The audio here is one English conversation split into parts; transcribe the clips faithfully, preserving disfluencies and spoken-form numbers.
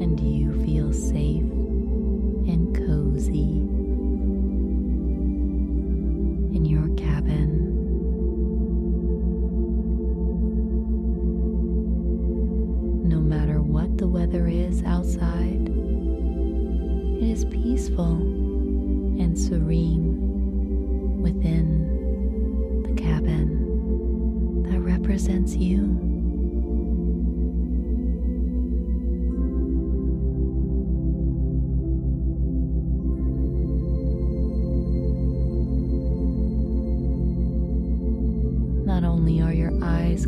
and you feel safe and cozy in your cabin. No matter what the weather is outside, it is peaceful and serene within the cabin that represents you.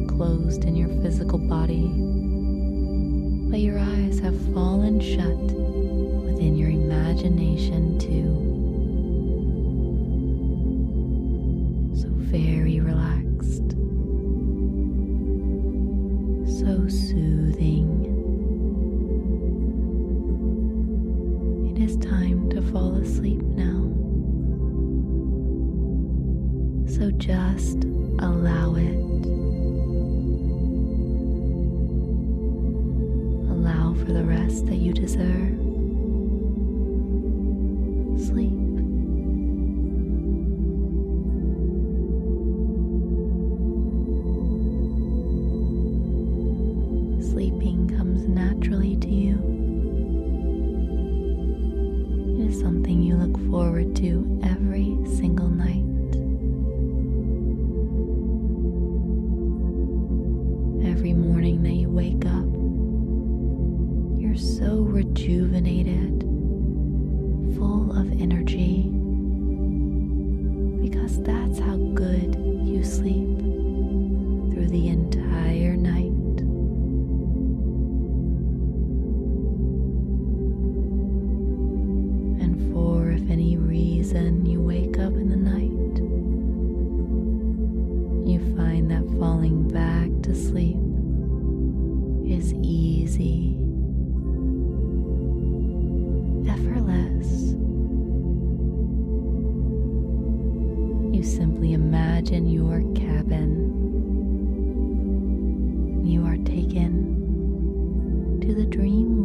Closed in your physical body, but your eyes have fallen shut within your imagination too. So very relaxed, so soothing. It is time to fall asleep now, so just allow it. For the rest that you deserve. Sleep. Sleeping comes naturally to you. It is something you look forward to every single night. Every morning that you wake up, so rejuvenated, full of energy, because that's how good you sleep through the entire night. And for if any reason you wake up in the night, you find that falling back to sleep is easy. You simply imagine your cabin. You are taken to the dream